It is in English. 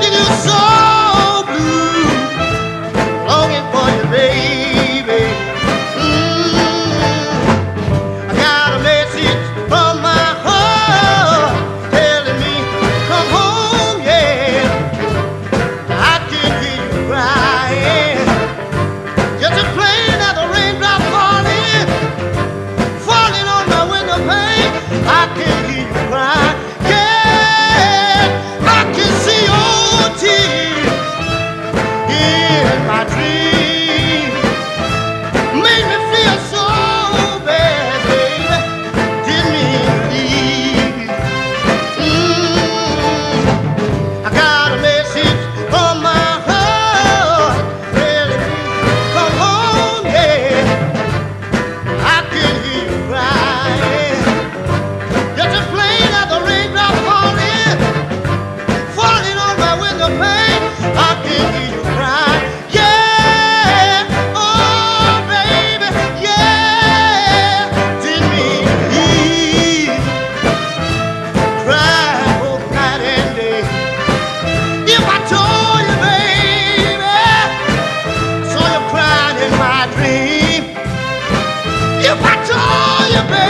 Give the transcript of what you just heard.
making you so blue, longing for you, baby. I got a message from my heart telling me to come home, yeah. I can hear you crying, just a plain as a raindrop falling, falling on my window pane. I can hear you crying, yeah. I can see your tears in my dream. Made me feel so bad, baby. Didn't mean to leave you. I got a message from my heart telling me to come home, yeah. I can hear you crying, just a plain as a raindrop falling, falling on my window pane. I can hear you cry, yeah. Oh, baby, yeah. Didn't mean to leave you. Cry both night and day. If I told you, baby, I saw you crying in my dream. If I told you, baby.